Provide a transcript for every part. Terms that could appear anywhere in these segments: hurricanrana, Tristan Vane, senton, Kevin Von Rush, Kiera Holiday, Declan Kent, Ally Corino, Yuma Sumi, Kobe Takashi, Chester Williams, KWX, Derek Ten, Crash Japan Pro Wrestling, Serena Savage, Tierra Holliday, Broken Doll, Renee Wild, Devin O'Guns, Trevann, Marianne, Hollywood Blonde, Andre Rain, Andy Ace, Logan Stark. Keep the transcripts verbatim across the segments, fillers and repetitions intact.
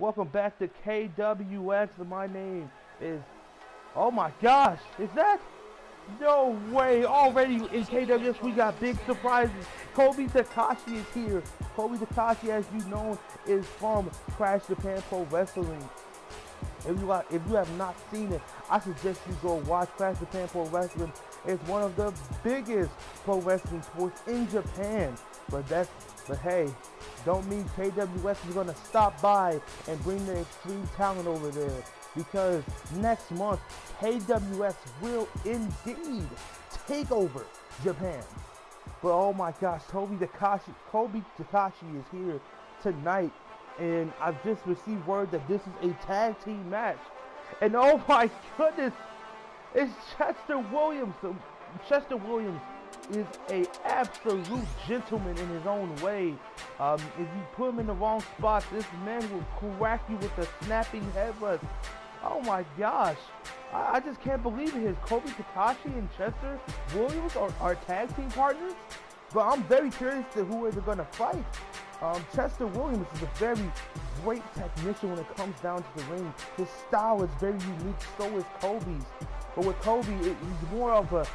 Welcome back to K W X. My name is... Oh my gosh! Is that... No way! Already in K W X we got big surprises. Kobe Takashi is here. Kobe Takashi, as you know, is from Crash Japan Pro Wrestling. If you are, if you have not seen it, I suggest you go watch Crash Japan Pro Wrestling. It's one of the biggest pro wrestling sports in Japan. But that's, but hey, don't mean K W X is gonna stop by and bring the extreme talent over there, because next month K W X will indeed take over Japan. But oh my gosh, Kobe Takashi, Kobe Takashi is here tonight, and I've just received word that this is a tag team match. And oh my goodness, it's Chester Williams. Chester Williams is a absolute gentleman in his own way. Um, if you put him in the wrong spot, this man will crack you with a snapping headbutt. Oh my gosh, I, I just can't believe it. His Kobe Takashi and Chester Williams are, are tag team partners, but I'm very curious to who is going to fight. Um, Chester Williams is a very great technician when it comes down to the ring. His style is very unique, so is Kobe's. But with Kobe, it, he's more of a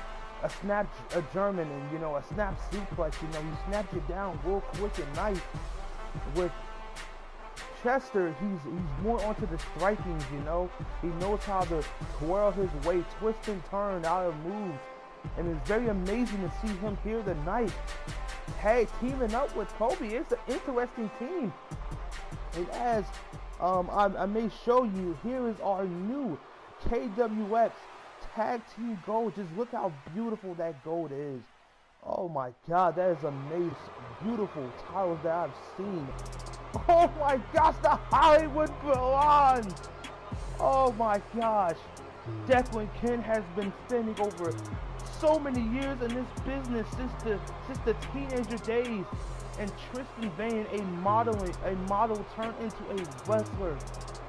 a snap, a German, and you know, a snap suplex. You know, he snaps you down real quick and nice. With Chester, he's he's more onto the strikings. You know, he knows how to twirl his way, twist and turn out of moves, and it's very amazing to see him here tonight. Hey, teaming up with Kobe, it's an interesting team. And as um, I, I may show you, here is our new K W X tag team gold. Just look how beautiful that gold is. Oh my god, that is amazing. Beautiful titles that I've seen. Oh my gosh, the Hollywood Blonde. Oh my gosh, Declan Kent has been standing over so many years in this business since the since the teenager days. And Tristan Vane, a modeling a model turned into a wrestler.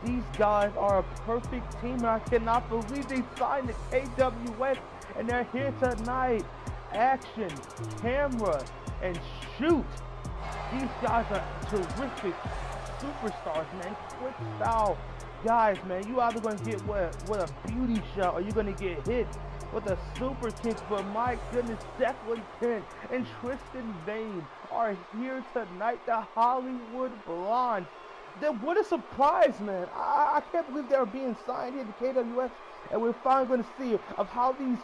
These guys are a perfect team, and I cannot believe they signed the K W X, and they're here tonight. Action, camera, and shoot. These guys are terrific superstars, man. Quick style guys, man. You either gonna get what what a beauty shot, or you're gonna get hit with a super kick. But my goodness, Declan Kent and Tristan Vane are here tonight. The Hollywood Blonde. Then what a surprise, man. I, I can't believe they're being signed here to K W X, and we're finally going to see of how these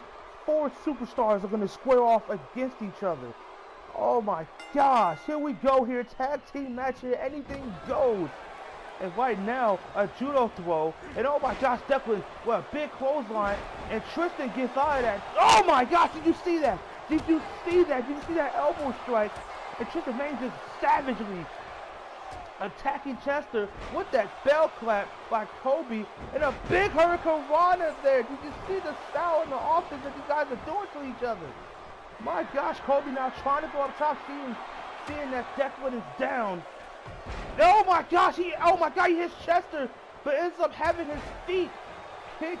four superstars are going to square off against each other. Oh my gosh, here we go here, tag team match here, anything goes. And right now, a judo throw, and oh my gosh, Declan with a big clothesline, and Tristan gets out of that. Oh my gosh, did you see that? Did you see that? Did you see that elbow strike? And Tristan Vane just savagely attacking Chester with that bell clap by Kobe, and a big hurricanrana there. Did you see the style in the offense that these guys are doing to each other? My gosh, Kobe now trying to go up top, seeing, seeing that Declan is down. Oh my gosh, he, oh my god, he hits Chester, but ends up having his feet kick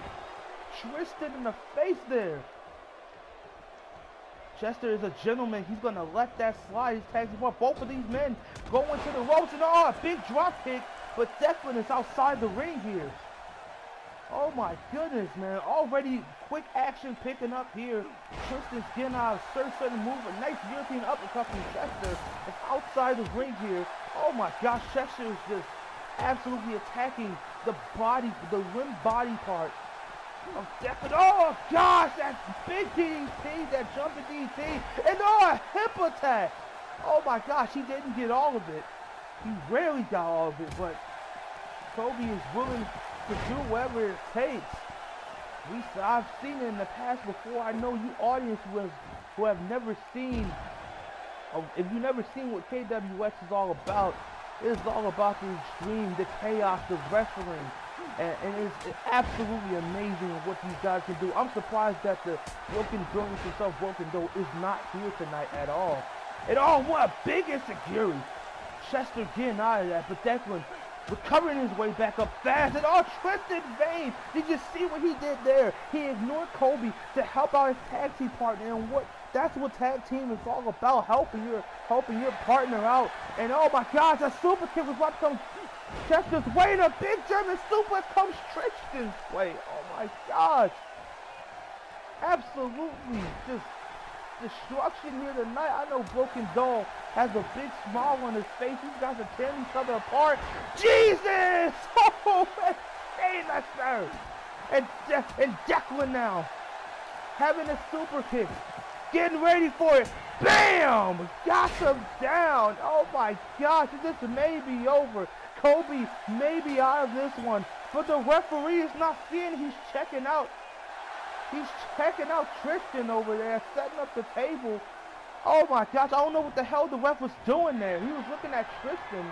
Tristan in the face there. Chester is a gentleman. He's gonna let that slide. He's tagging up. Both of these men go into the ropes, and oh, a big drop kick, but Declan is outside the ring here. Oh my goodness, man. Already quick action picking up here. Tristan's getting out of certain, certain move. A nice European uppercut from Chester. It's outside the ring here. Oh my gosh, Chester is just absolutely attacking the body, the rim body part. Oh, Declan. Oh gosh, that big D D T, that jumping D D T, and oh, a hip attack. Oh my gosh, he didn't get all of it. He rarely got all of it, but Kobe is willing to do whatever it takes. We, I've seen it in the past before. I know you audience who have, who have never seen, if you've never seen what K W X is all about, it is all about the extreme, the chaos, the wrestling. And, and it's, it's absolutely amazing what these guys can do. I'm surprised that the Broken Doll himself, Broken Doll, is not here tonight at all. And oh, what a big insecurity. Chester getting out of that, but Declan recovering his way back up fast. And oh, Tristan Vane, did you see what he did there? He ignored Kobe to help out his tag team partner. And what that's what tag team is all about, helping your, helping your partner out. And oh my gosh, that super kick was about to come Chester's way, and a big German super comes Tristan's way. Oh my gosh. Absolutely just destruction here tonight. I know Broken Doll has a big smile on his face. These guys are tearing each other apart. Jesus! Oh, that's her. And, De and Declan now having a super kick. Getting ready for it. Bam! Got him down. Oh my gosh, this may be over. Kobe may be out of this one, but the referee is not seeing. He's checking out. He's checking out Tristan over there, setting up the table. Oh my gosh, I don't know what the hell the ref was doing there. He was looking at Tristan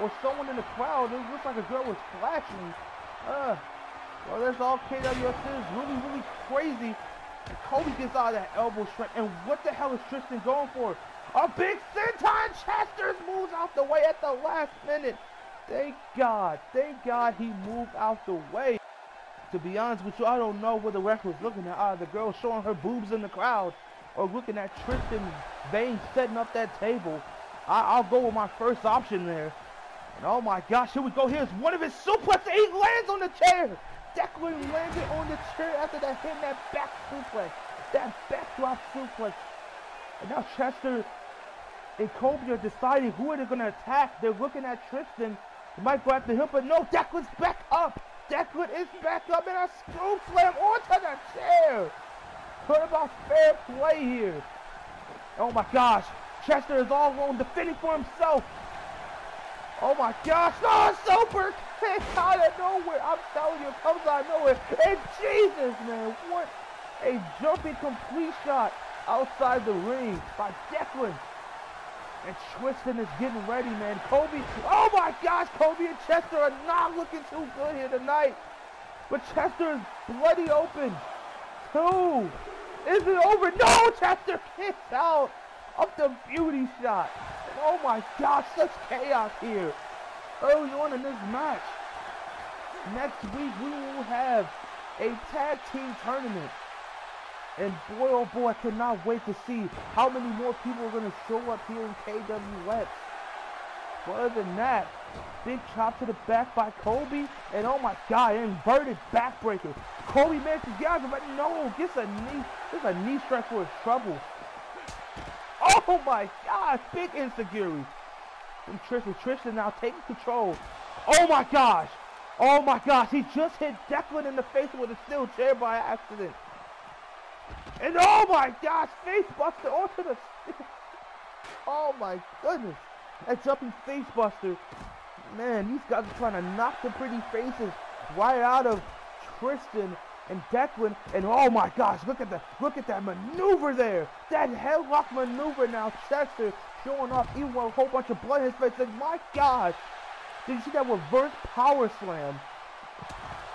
or someone in the crowd. It looks like a girl was flashing. Uh, well, that's all K W X is. Really, really crazy. Kobe gets out of that elbow strike, and what the hell is Tristan going for? A big senton. Chester moves out the way at the last minute. Thank God, thank God he moved out the way. To be honest with you, I don't know what the ref was looking at. Uh, the girl showing her boobs in the crowd, or looking at Tristan Vane setting up that table. I I'll go with my first option there. And oh my gosh, here we go. Here's one of his suplexes. He lands on the chair. Declan landed on the chair after that, hitting that back suplex, that backdrop suplex. And now Chester and Kobe are deciding who they're gonna attack. They're looking at Tristan. They might go after him, but no, Declan's back up. Declan is back up, and a screw slam onto the chair. What about fair play here? Oh my gosh, Chester is all alone, defending for himself. Oh my gosh, no, super kick out of nowhere. I'm telling you, it comes out of nowhere. And Jesus, man, what a jumping complete shot outside the ring by Declan. And Tristan is getting ready, man. Kobe, oh my gosh, Kobe and Chester are not looking too good here tonight. But Chester is bloody open. Two, is it over? No, Chester kicks out of the beauty shot. Oh my gosh, such chaos here early on in this match. Next week we will have a tag team tournament, and boy oh boy, I cannot wait to see how many more people are going to show up here in K W X. But other than that, big chop to the back by Kobe, and oh my god, inverted backbreaker. Kobe managed to get out, but no, gets a knee, gets a knee strike for his trouble. Oh my gosh, big insecurity from Tristan. Tristan now taking control. Oh my gosh. Oh my gosh. He just hit Declan in the face with a steel chair by accident. And oh my gosh, face buster onto the steel. Oh my goodness. That jumping face buster. Man, these guys are trying to knock the pretty faces right out of Tristan and Declan. And oh my gosh, look at the look at that maneuver there, that headlock maneuver. Now Chester showing off, even with a whole bunch of blood in his face. And my gosh, did you see that reverse power slam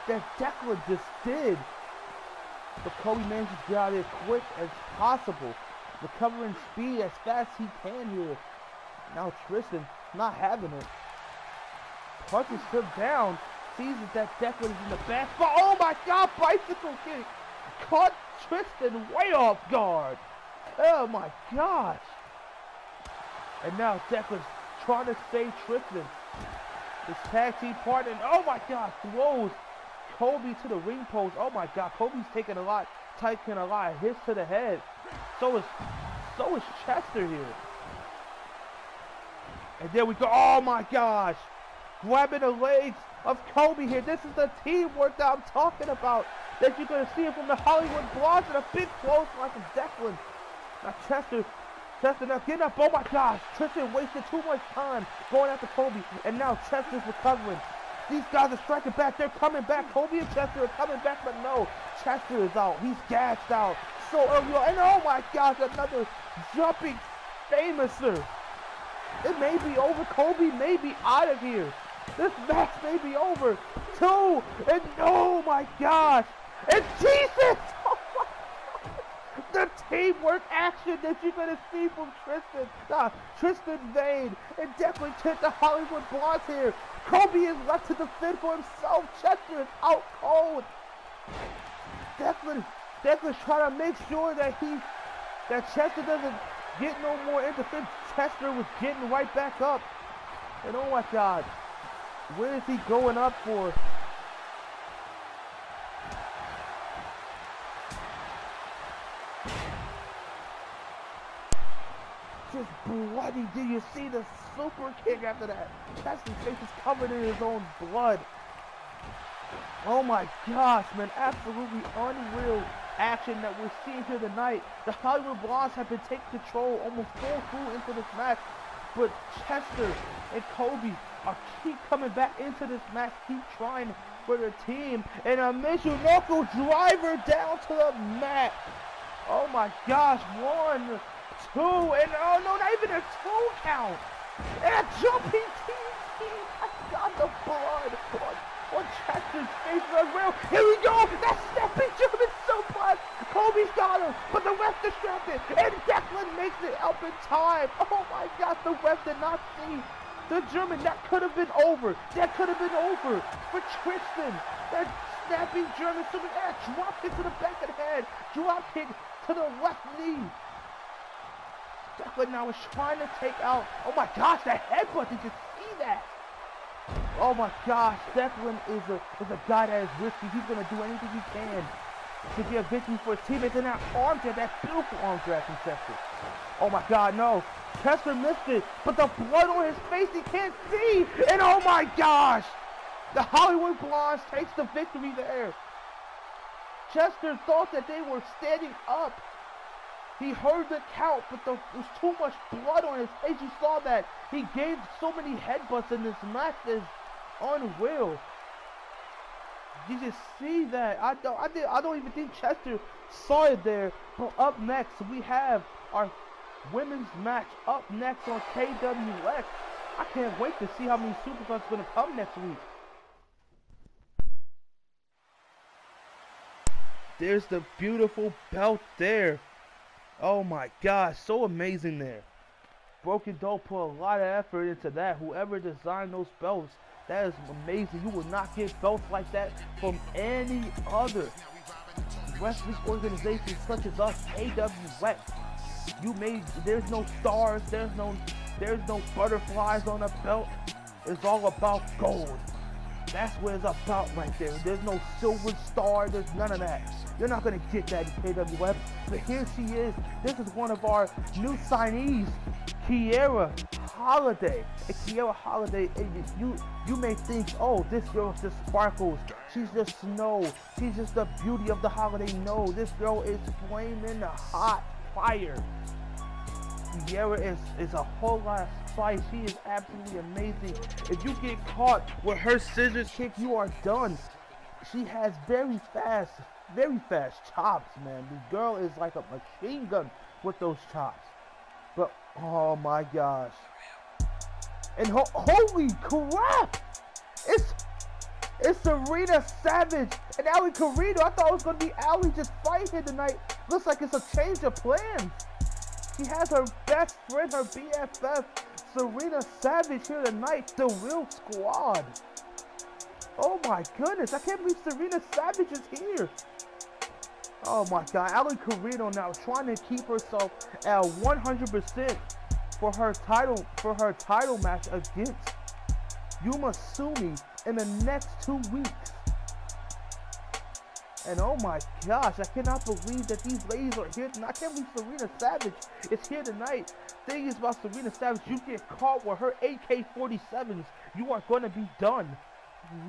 that Declan just did? But Kobe manages to get out of there quick as possible, recovering speed as fast as he can here. Now Tristan not having it, punches him down. Sees that Declan is in the back, but oh my god, bicycle kick caught Tristan way off guard. Oh my gosh. And now Declan's trying to save Tristan, his tag team partner, and oh my god, throws Kobe to the ring post. Oh my god, Kobe's taking a lot, taking a lot of hits to the head. So is, so is Chester here. And there we go. Oh my gosh, grabbing the legs of Kobe here. This is the teamwork that I'm talking about, that you're going to see it from the Hollywood Blonde, and a big clothesline from Declan. Now Chester, Chester now getting up. Oh my gosh, Tristan wasted too much time going after Kobe, and now Chester's recovering. These guys are striking back, they're coming back. Kobe and Chester are coming back, but no, Chester is out, he's gassed out. So early on, and oh my gosh, another jumping famouser. It may be over. Kobe may be out of here. This match may be over. Two, and oh my gosh, and Jesus, oh my gosh. The teamwork action that you're gonna see from Tristan, nah, Tristan Vane, and Declan Kent, the Hollywood Blondes here. Kobe is left to defend for himself. Chester is out cold. Declan, Declan's trying to make sure that he, that Chester doesn't get no more interference. Chester was getting right back up, and oh my god. Where is he going up for? Just bloody. Do you see the super kick after that? That's his face is covered in his own blood. Oh my gosh, man, absolutely unreal action that we're seeing here tonight. The Hollywood Blondes have been taking control, almost full through into this match, but Chester and Kobe are keep coming back into this match, keep trying for their team, and a Mizunoku driver down to the mat. Oh my gosh, one, two, and oh no, not even a two count, and a jumping T T. I got the blood on On Chester's face as well. Here we go! That stepping German suplex! Kobe's got him, but the ref distracted, and Declan makes it up in time. Oh my gosh, the ref did not see the German. That could have been over. That could have been over for Tristan. That snapping German suplex, and drop kick to the back of the head, drop kick to the left knee. Declan now is trying to take out. Oh my gosh, that headbutt! Did you see that? Oh my gosh, Declan is a is a guy that is risky. He's gonna do anything he can to get a victory for his teammates. And that arm drag, that beautiful arm drag from Chester. Oh my god, no. Chester missed it, but the blood on his face he can't see. And oh my gosh! The Hollywood Blondes takes the victory there. Chester thought that they were standing up. He heard the count, but the, there was too much blood on his face. You saw that. He gave so many headbutts in this match. It's unreal. You just see that. I don't, I, did, I don't even think Chester saw it there. But up next, we have our women's match up next on K W X. I can't wait to see how many superstars are going to come next week. There's the beautiful belt there. Oh my gosh, so amazing there. Broken Doll put a lot of effort into that. Whoever designed those belts, that is amazing. You will not get belts like that from any other wrestling organization such as us, K W X. You made, there's no stars, there's no, there's no butterflies on a belt. It's all about gold. That's what it's about right there. There's no silver star, there's none of that. You're not gonna get that in K W F. But here she is. This is one of our new signees, Kiera Holiday. And Kiera Holiday, and you, you may think, oh, this girl just sparkles. She's just snow. She's just the beauty of the holiday. No, this girl is flaming the hot fire. Kiera is, is a whole lot of spice. She is absolutely amazing. If you get caught with her scissors kick, you are done. She has very fast, very fast chops, man. The girl is like a machine gun with those chops. But, oh my gosh. And ho holy crap! It's, it's Serena Savage and Ally Corino. I thought it was going to be Ally just fighting here tonight. Looks like it's a change of plans. She has her best friend, her B F F, Serena Savage here tonight, the real squad. Oh my goodness, I can't believe Serena Savage is here. Oh my god, Ally Corino now trying to keep herself at one hundred percent for her title, for her title match against Yuma Sumi in the next two weeks. And oh my gosh, I cannot believe that these ladies are here tonight. I can't believe Serena Savage is here tonight. Thing is about Serena Savage, you get caught with her A K forty-sevens, you are going to be done.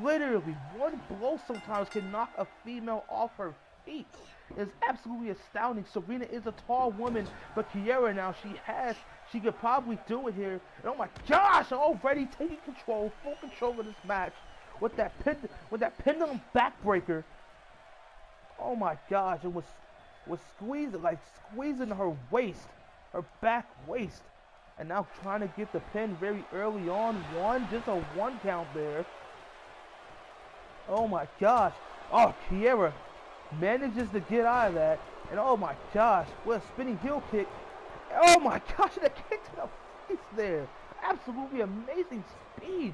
Literally, one blow sometimes can knock a female off her feet. It's absolutely astounding. Serena is a tall woman, but Kiera now, she has, she could probably do it here. And oh my gosh, already taking control, full control of this match with that pin, with that pendulum backbreaker. Oh my gosh, it was was squeezing, like squeezing her waist, her back waist. And now trying to get the pin very early on. One, just a one count there. Oh my gosh. Oh, Kiera manages to get out of that. And oh my gosh, what a spinning heel kick. Oh my gosh, the kick to the face there. Absolutely amazing speed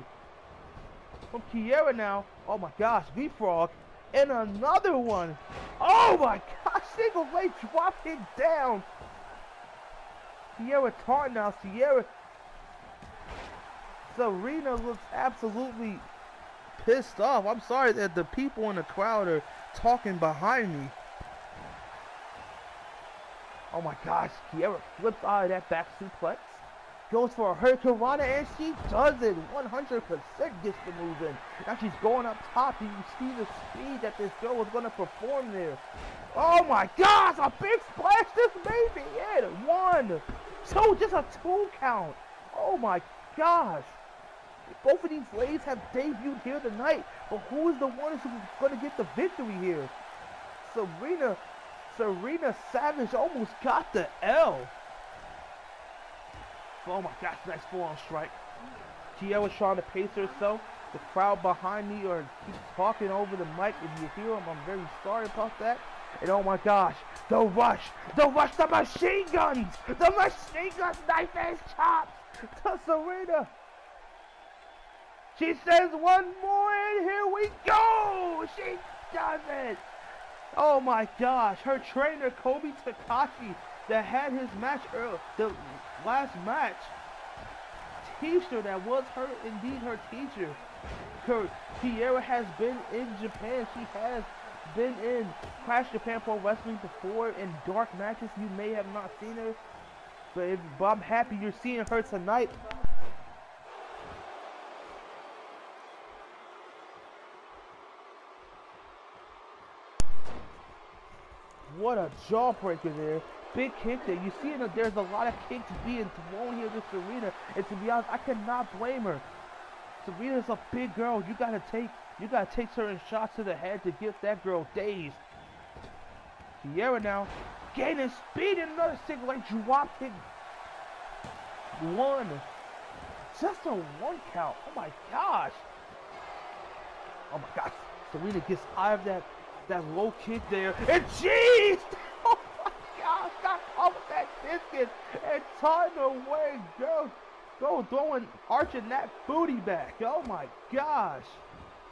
from Kiera now. Oh my gosh, leapfrog. And another one. Oh my gosh, single leg dropped it down. Kiera taunt now. Kiera. Serena looks absolutely pissed off. I'm sorry that the people in the crowd are talking behind me. Oh my gosh, Kiera flips out of that back suplex. Goes for a hurricanrana and she does it. one hundred percent gets the move in. Now she's going up top. Do you see the speed that this girl was going to perform there? Oh my gosh, a big splash. This may be it. One, two, just a two count. Oh my gosh. Both of these ladies have debuted here tonight, but who is the one who's going to get the victory here? Serena, Serena Savage almost got the L. Oh my gosh, nice forearm strike. Kiera was trying to pace herself. The crowd behind me are keep talking over the mic. If you hear them, I'm very sorry about that. And oh my gosh, the rush, the rush, the machine guns, the machine guns, knife edge chops to Serena. She says one more and here we go. She does it. Oh my gosh, her trainer Kobe Takashi, that had his match earlier, the last match, teacher that was her, indeed her teacher. Her, Kiera has been in Japan. She has been in Crash Japan Pro Wrestling before in dark matches. You may have not seen her, but, if, but I'm happy you're seeing her tonight. What a jawbreaker there. Big kick there. You see that there's a lot of kicks being thrown here to Serena, and to be honest, I cannot blame her. Serena's a big girl. You gotta take, you gotta take certain shots to the head to get that girl dazed. Kiera now gaining speed in another single leg drop kick. One, just a one count. Oh my gosh. Oh my gosh. Serena gets out of that that low kick there, and jeez. Got off of that biscuit and turned away, girl. Go throwing, arching that booty back. Oh my gosh.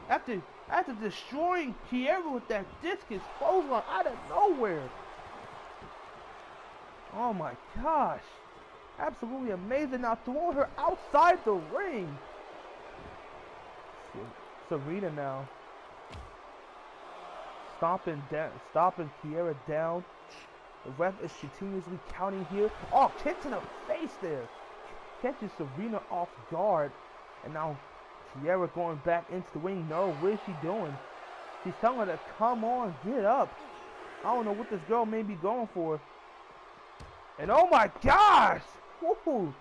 After after destroying Kiera with that discus clothesline out of nowhere. Oh my gosh. Absolutely amazing. Now throwing her outside the ring. Serena now stomping down, stomping Kiera down. The ref is continuously counting here. Oh, kick to the face there. Catches Serena off guard. And now Kiera going back into the ring. No, what is she doing? She's telling her to come on, get up. I don't know what this girl may be going for. And oh my gosh! Woo!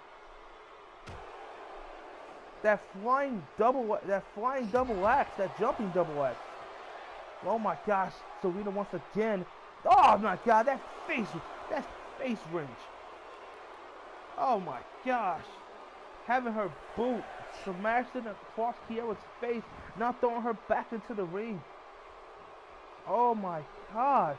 That flying double, that flying double axe, that jumping double axe. Oh my gosh, Serena once again. Oh my god, that face, that face wrench. Oh my gosh. Having her boot smashed in across Kiera's face, not throwing her back into the ring. Oh my gosh.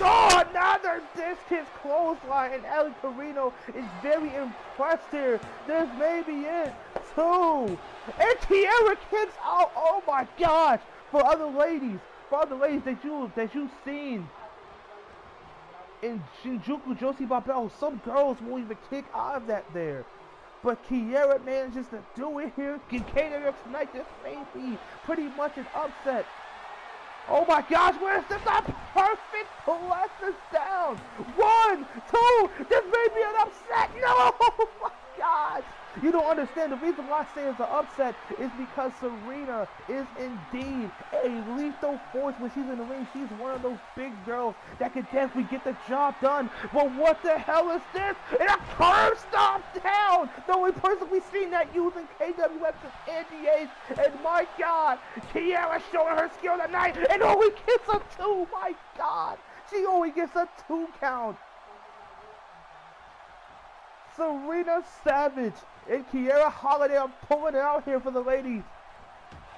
Oh, another discus clothesline, and Ally Corino is very impressed here. This may be it. Two. And Kiera kicks out. Oh my gosh. For other ladies. For all the ladies that, you, that you've seen in Shinjuku Joshi Babel, some girls won't even kick out of that there. But Kiera manages to do it here. Can K W X tonight, this may be pretty much an upset. Oh my gosh, where is this? A perfect collapses down. One, two, this may be an upset. No, oh my gosh. You don't understand. The reason why I say it's an upset is because Serena is indeed a lethal force when she's in the ring. She's one of those big girls that can definitely get the job done. But what the hell is this? And a curb stomp down! The only person we've seen that using K W X is Andy Ace. And my God, Kiera showing her skill tonight and only gets a two. My God, she only gets a two count. Serena Savage and Kiera Holiday are pulling it out here for the ladies.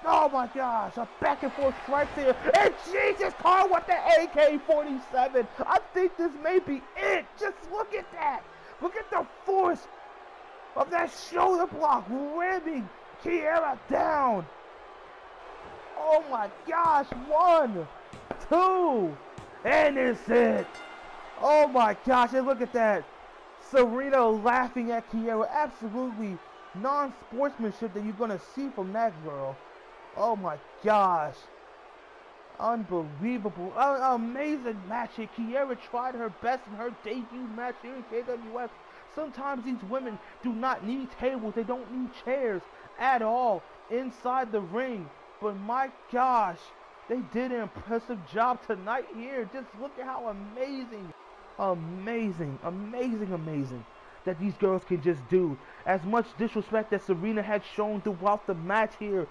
Oh my gosh, a back and forth strike there. And Jesus, Carl with the A K forty-seven. I think this may be it. Just look at that. Look at the force of that shoulder block ramming Kiera down. Oh my gosh, one, two, and it's it. Oh my gosh, and look at that. Serena laughing at Kiera, absolutely non-sportsmanship that you're gonna see from that girl. Oh my gosh. Unbelievable. Uh, amazing match here. Kiera tried her best in her debut match here in K W X. Sometimes these women do not need tables. They don't need chairs at all inside the ring. But my gosh, they did an impressive job tonight here. Just look at how amazing, amazing, amazing, amazing that these girls can just do. As much disrespect that Serena had shown throughout the match here,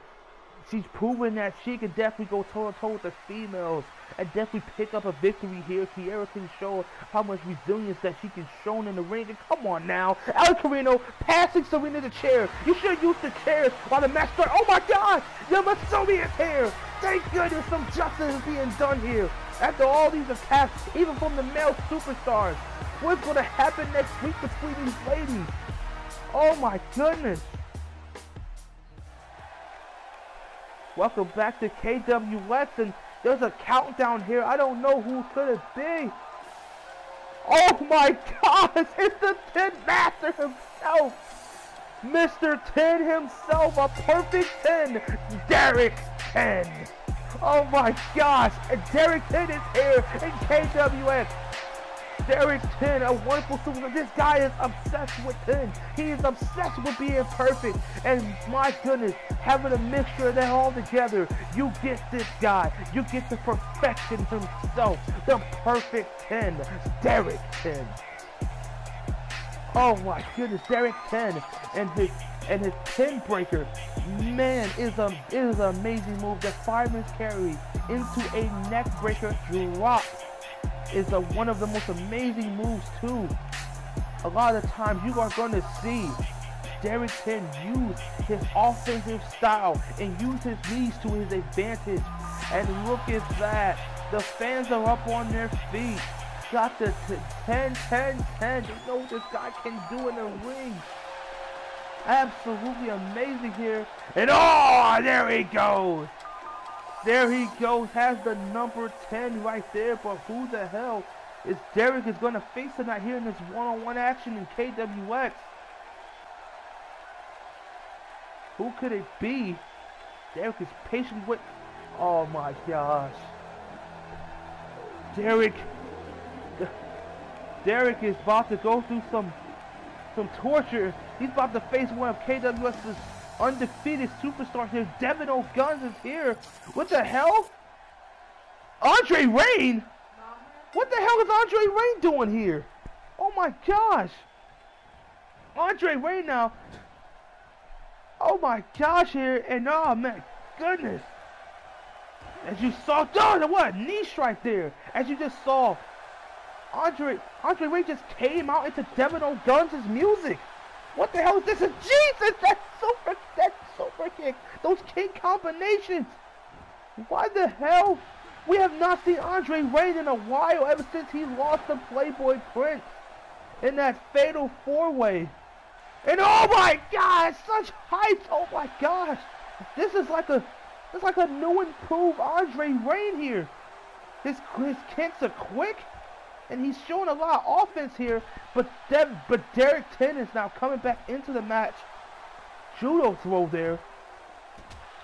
she's proven that she can definitely go toe-to-toe with the females and definitely pick up a victory here. Kiera can show how much resilience that she can show in the ring. And come on now, Ally Corino passing Serena the chair. You should have used the chairs while the match started. Oh my gosh, Yuma Sumi is here. Thank goodness some justice is being done here. After all these attacks, even from the male superstars, what's going to happen next week between these ladies? Oh my goodness. Welcome back to K W X, and there's a countdown here. I don't know who could it be. Oh my gosh, it's the Ten Master himself. Mister Ten himself, a perfect ten. Derek Ten. Oh my gosh, and Derek Ten is here in K W X. Derek Ten, a wonderful superstar. This guy is obsessed with ten. He is obsessed with being perfect, and my goodness, having a mixture of that all together, you get this guy. You get the perfection himself, the perfect ten, Derek Ten. Oh my goodness, Derek Ten and his and his pin breaker, man, is a is an amazing move. That fireman's carry into a neck breaker drop is a, one of the most amazing moves too. A lot of the times you are going to see Derek Ten use his offensive style and use his knees to his advantage. And look at that, the fans are up on their feet. Got the ten ten ten. You know what this guy can do in the ring. Absolutely amazing here. And oh, there he goes. There he goes. Has the number ten right there. But who the hell is Derek is going to face tonight here in this one-on-one action in K W X? Who could it be? Derek is patient with... Oh my gosh. Derek... Derek is about to go through some... some torture. He's about to face one of K W X's undefeated superstars here. Devin O'Guns is here. What the hell? Andre Rain? What the hell is Andre Rain doing here? Oh my gosh. Andre Rain now. Oh my gosh here. And oh man, goodness. As you saw, oh, what a knee strike there. As you just saw, Andre, Andre Rain just came out into Devin O'Guns' music. What the hell is this? Jesus, that super, that super kick, those kick combinations. Why the hell? We have not seen Andre Rain in a while, ever since he lost to Playboy Prince in that fatal four-way. And oh my gosh, such heights! Oh my gosh, this is like a, this is like a new improved Andre Rain here. His his kicks are quick. And he's showing a lot of offense here, but De but Derek Ten is now coming back into the match. Judo throw there.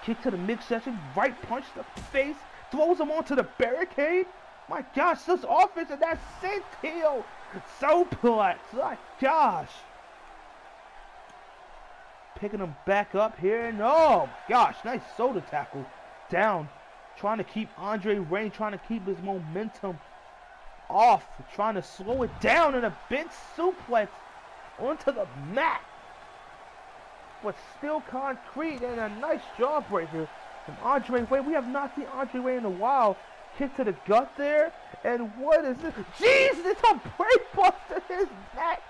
Kick to the midsection, right punch to the face, throws him onto the barricade. My gosh, this offense and that sit heel. So polite. My gosh. Picking him back up here, and oh gosh, nice soda tackle. Down. Trying to keep Andre Rain, trying to keep his momentum off, trying to slow it down in a big suplex onto the mat, but still concrete, and a nice jawbreaker from Andre Rain. We have not seen Andre Rain in a while. Kick to the gut there, and what is this? Jesus, it's a break buster. His neck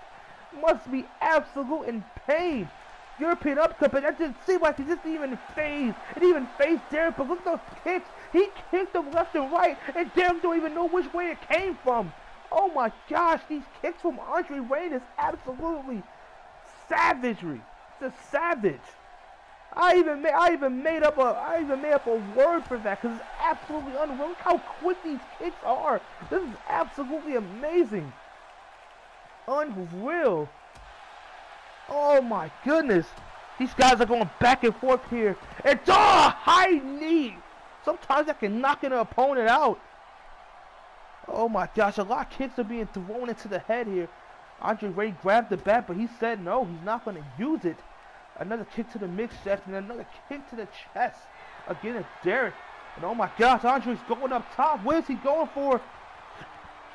must be absolute in pain. European upcut, but that didn't seem like he just even phased. It even phased Derek, but look at those kicks. He kicked them left and right, and Derek don't even know which way it came from. Oh my gosh, these kicks from Andre Rain is absolutely savagery. It's a savage. I even made I even made up a I even made up a word for that because it's absolutely unreal. Look how quick these kicks are. This is absolutely amazing. Unreal. Oh my goodness. These guys are going back and forth here. It's all high knee. Sometimes that can knock an opponent out. Oh my gosh, a lot of kicks are being thrown into the head here. Andre Rain grabbed the bat, but he said no, he's not going to use it. Another kick to the midsection, another kick to the chest. Again, it's Derek. And oh my gosh, Andre's going up top. What is he going for?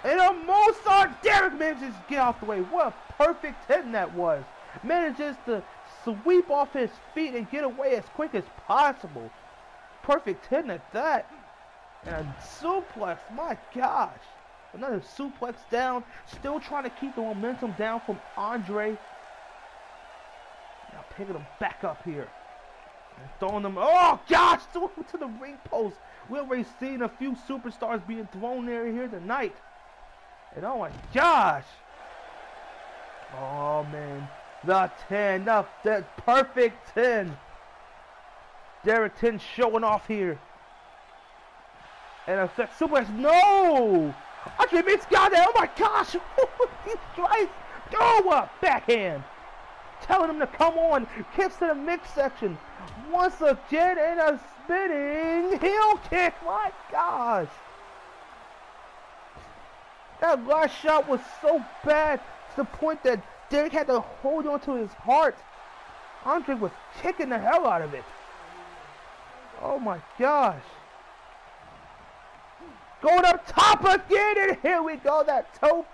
And a Mozart Derek manages to get out the way. What a perfect hit that was. Manages to sweep off his feet and get away as quick as possible. Perfect hit at that. And suplex, my gosh. Another suplex down. Still trying to keep the momentum down from Andre. Now picking him back up here. And throwing them, oh gosh, threw him to the ring post. We've already seen a few superstars being thrown there here tonight. And oh my gosh. Oh man. The ten, the, the perfect ten. Derek ten showing off here. And a suplex, no! Andre Rain's got it, oh my gosh! He's trying, throw up, backhand! Telling him to come on, kicks to the midsection. Once again, and a spinning heel kick, my gosh! That last shot was so bad to the point that Derek had to hold on to his heart. Andre was kicking the hell out of it. Oh my gosh. Going up top again, and here we go, that tope.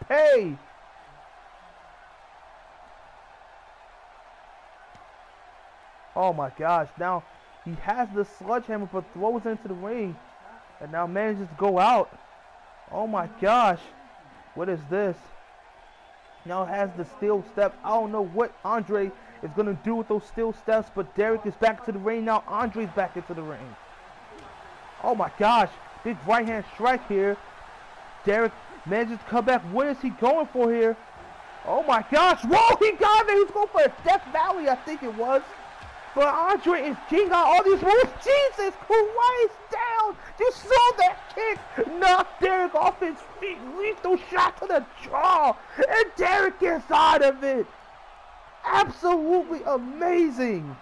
Oh my gosh, now he has the sledgehammer but throws into the ring. And now manages to go out. Oh my gosh. What is this? Now has the steel step. I don't know what Andre is going to do with those steel steps, but Derek is back to the ring now. Andre's back into the ring. Oh my gosh. Big right hand strike here. Derek manages to come back. What is he going for here? Oh my gosh. Whoa, he got it. He was going for a Death Valley, I think it was. But Andre is king on all these moves. Jesus Christ, down. You saw that kick. Knocked Derek off his feet. Lethal shot to the jaw. And Derek gets out of it. Absolutely amazing.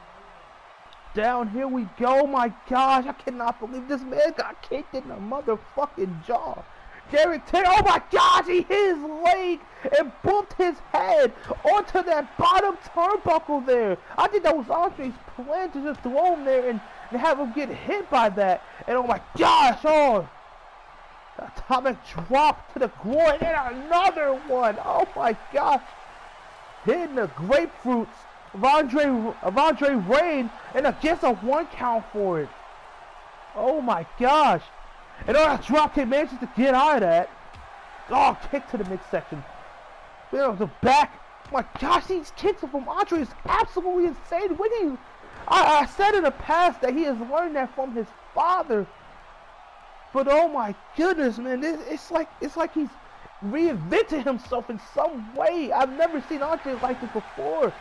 Down here we go. My gosh, I cannot believe this man got kicked in the motherfucking jaw. Derek Ten, oh my gosh, he hit his leg and bumped his head onto that bottom turnbuckle there. I think that was Andre's plan to just throw him there and, and have him get hit by that. And oh my gosh, oh, atomic drop to the groin and another one. Oh my gosh, hitting the grapefruits of Andre, of Andre Rain, and against a one count for it. Oh my gosh. And oh, that drop kick manages to get out of that. Oh, kick to the midsection. Bit on the back. Oh my gosh, these kicks from Andre is absolutely insane. When he, I, I said in the past that he has learned that from his father. But oh my goodness, man, this, it's like it's like he's reinvented himself in some way. I've never seen Andre like this before.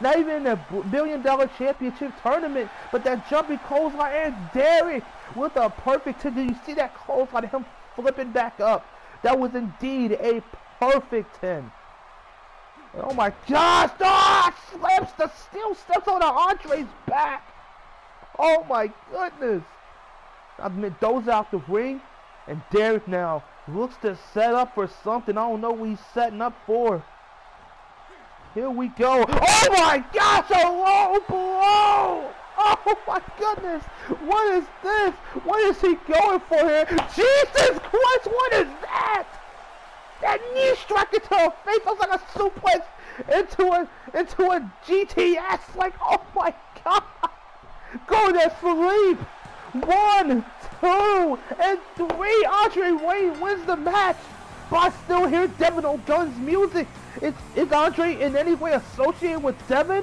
Not even in a billion dollar championship tournament, but that jumping clothesline and Derek with a perfect hit. Did you see that clothesline, him flipping back up? That was indeed a perfect ten. Oh my gosh, ah, slaps the steel steps on Andre's back. Oh my goodness. I mean, those out the ring, and Derek now looks to set up for something. I don't know what he's setting up for. Here we go. Oh my gosh, a low blow. Oh my goodness. What is this? What is he going for here? Jesus Christ, what is that? That knee strike into her face. That was like a suplex into a, into a G T S. Like, oh my God. Go to sleep. One, two, and three. Andre Rain wins the match. But I still hear Devin O'Guns music. Is, is Andre in any way associated with Devin?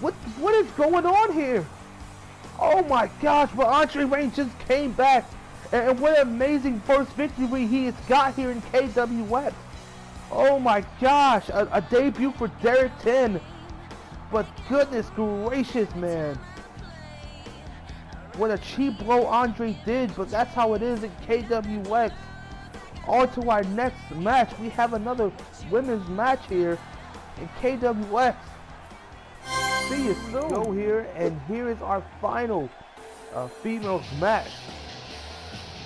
What what is going on here? Oh my gosh, but Andre Rain just came back. And, and what an amazing first victory he has got here in K W X. Oh my gosh, a, a debut for Derek Ten. But goodness gracious, man. What a cheap blow Andre did, but that's how it is in K W X. On to our next match. We have another women's match here in K W X. see you soon. Go here, and here is our final uh, females match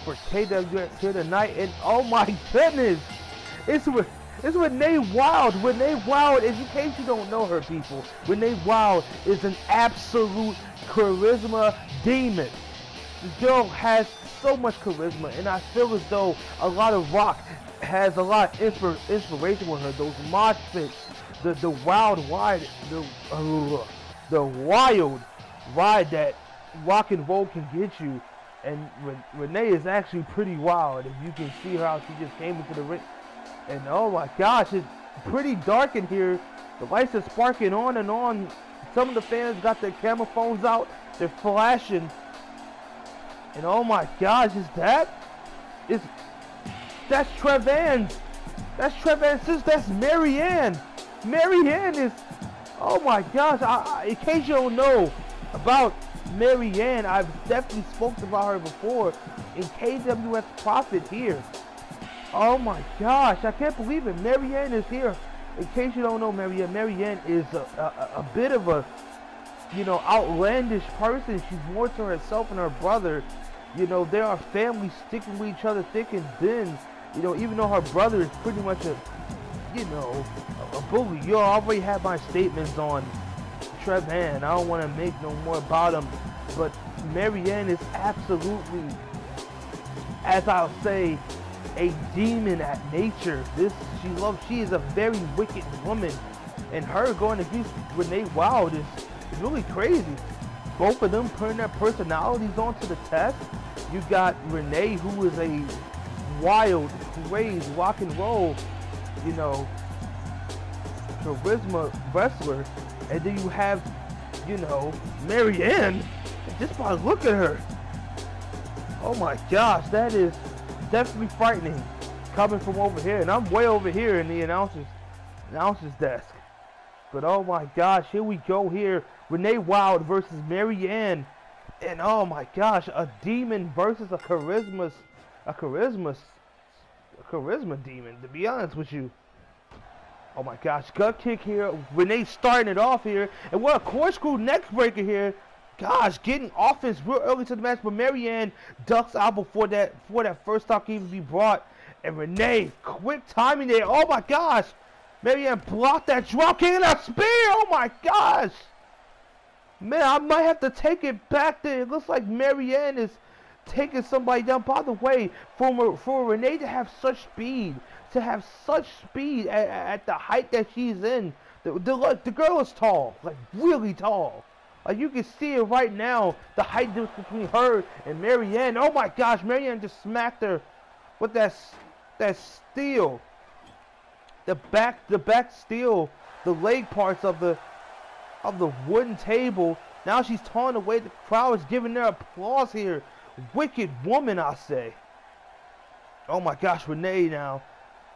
for K W X here tonight. And oh my goodness, it's with it's Renee Wild. Renee Wild is, in case you don't know her, people, Renee Wild is an absolute charisma demon. This girl has so much charisma, and I feel as though a lot of Rock has a lot of inspir inspiration with her. Those mosh pits, the the wild wide, the uh, the wild ride that rock and roll can get you. And Re Renee is actually pretty wild. If you can see how she just came into the ring, and oh my gosh, it's pretty dark in here. The lights are sparking on and on. Some of the fans got their camera phones out. They're flashing. And oh my gosh, is that? Is that's Trevann? That's Trevann sis. That's Marianne. Marianne is. Oh my gosh! I, I, in case you don't know about Marianne, I've definitely spoken about her before in K W X Profit here. Oh my gosh! I can't believe it. Marianne is here. In case you don't know, Marianne. Marianne is a, a, a bit of a, you know, outlandish person. She's more to herself and her brother. You know, they are family, sticking with each other thick and thin. You know, even though her brother is pretty much a, you know, a, a bully. You already have my statements on Trevann. I don't want to make no more about him. But Marianne is absolutely, as I'll say, a demon at nature. This she loves. She is a very wicked woman, and her going against Renee Wild is It's really crazy. Both of them putting their personalities onto the test. You got Renee, who is a wild, crazy rock and roll, you know, charisma wrestler, and then you have, you know, Marianne. Just by looking at her, oh my gosh, that is definitely frightening coming from over here. And I'm way over here in the announcer's announcer's desk. But oh my gosh, here we go here. Renee Wild versus Marianne. And oh my gosh, a demon versus a charisma, a charisma, a charisma demon, to be honest with you. Oh my gosh, gut kick here. Renee starting it off here. And what a corkscrew neck breaker here. Gosh, getting offense real early to the match. But Marianne ducks out before that, before that first stock can even be brought. And Renee, quick timing there. Oh my gosh. Marianne blocked that drop kick and that spear! Oh my gosh! Man, I might have to take it back there. It looks like Marianne is taking somebody down. By the way, for, for Renee to have such speed, to have such speed at, at the height that she's in, the, the, the girl is tall, like really tall. Like you can see it right now, the height difference between her and Marianne. Oh my gosh, Marianne just smacked her with that, that steel. The back, the back steel, the leg parts of the, of the wooden table. Now she's torn away. The crowd is giving their applause here. Wicked woman, I say. Oh my gosh, Renee now,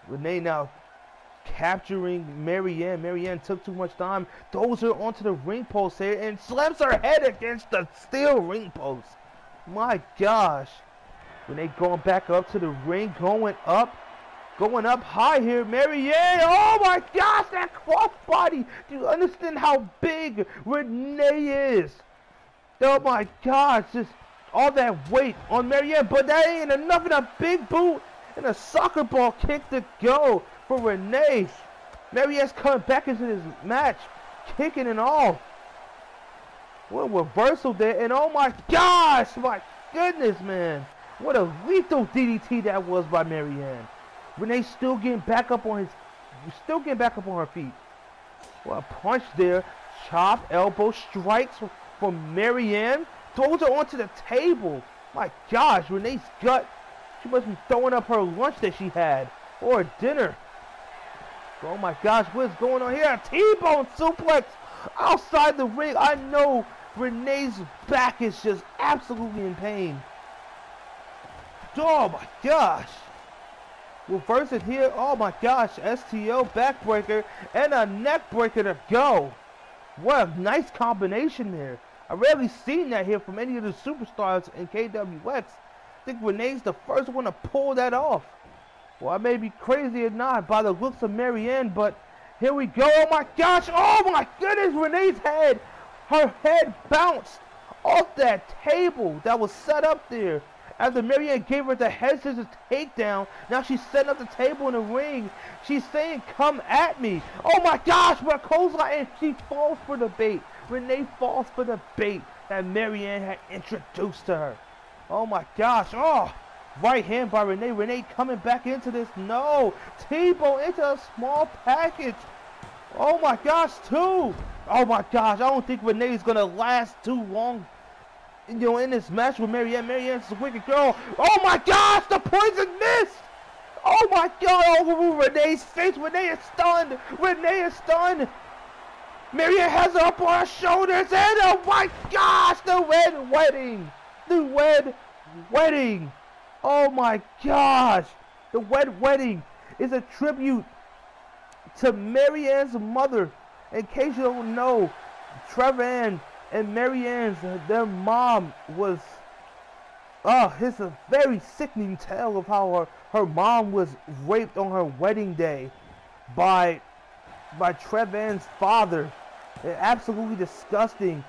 Renee now, capturing Marianne. Marianne took too much time. Throws her onto the ring post here and slams her head against the steel ring post. My gosh, Renee going back up to the ring, going up. Going up high here, Marianne. Oh my gosh, that crossbody. Do you understand how big Renee is? Oh my gosh, just all that weight on Marianne, but that ain't enough. And a big boot and a soccer ball kick to go for Renee. Marianne's coming back into this match, kicking and all. What a reversal there, and oh my gosh, my goodness, man. What a lethal D D T that was by Marianne. Renee still getting back up on his, still getting back up on her feet. Well, a punch there, chop, elbow, strikes from Marianne, throws her onto the table. My gosh, Renee's gut, she must be throwing up her lunch that she had, or dinner. Oh my gosh, what is going on here? A T-bone suplex outside the ring. I know Renee's back is just absolutely in pain. Oh my gosh. Reverse it here. Oh my gosh, S T O backbreaker and a neckbreaker to go. What a nice combination there. I rarely seen that here from any of the superstars in K W X. I think Renee's the first one to pull that off. Well, I may be crazy or not by the looks of Marianne, but here we go. Oh my gosh. Oh my goodness, Renee's head Her head bounced off that table that was set up there. After Marianne gave her the head scissors takedown, now she's setting up the table in the ring. She's saying, come at me. Oh my gosh, where Kozla, and she falls for the bait. Renee falls for the bait that Marianne had introduced to her. Oh my gosh, oh, right hand by Renee. Renee coming back into this, no. T-bone into a small package. Oh my gosh, two. Oh my gosh, I don't think Renee's gonna last too long, you know, in this match with Marianne. Marianne's a wicked girl. Oh my gosh, the poison missed! Oh my god, oh, Renee's face. Renee is stunned. Renee is stunned. Marianne has her up on her shoulders, and oh my gosh, the red wedding. The red wedding. Oh my gosh. The red wedding is a tribute to Marianne's mother. In case you don't know, Trevann and Marianne's, their mom was, oh, it's a very sickening tale of how her, her mom was raped on her wedding day by by Trevann's father. Absolutely disgusting.